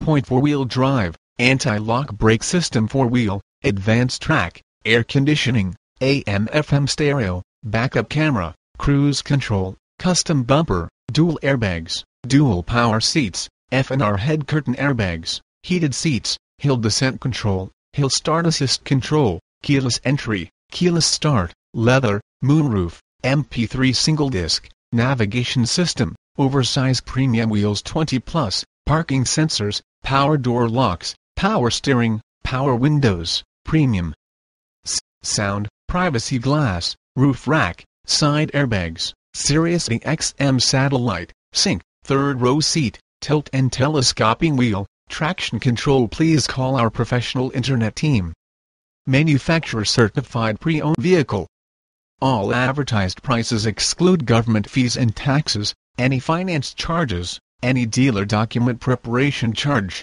point four-wheel drive, anti-lock brake system four-wheel, AdvanceTrac, air conditioning, AM/FM stereo, backup camera, cruise control, custom bumper, dual airbags, dual power seats, FNR head curtain airbags, heated seats, hill descent control, hill start assist control, keyless entry, keyless start, leather, moonroof, MP3 single disc, navigation system, oversized premium wheels 20+, parking sensors, power door locks, power steering, power windows, premium sound, privacy glass, roof rack, side airbags, SiriusXM satellite, Sync, third row seat, tilt and telescoping wheel, traction control. Please call our professional internet team. Manufacturer certified pre-owned vehicle. All advertised prices exclude government fees and taxes, any finance charges, any dealer document preparation charge.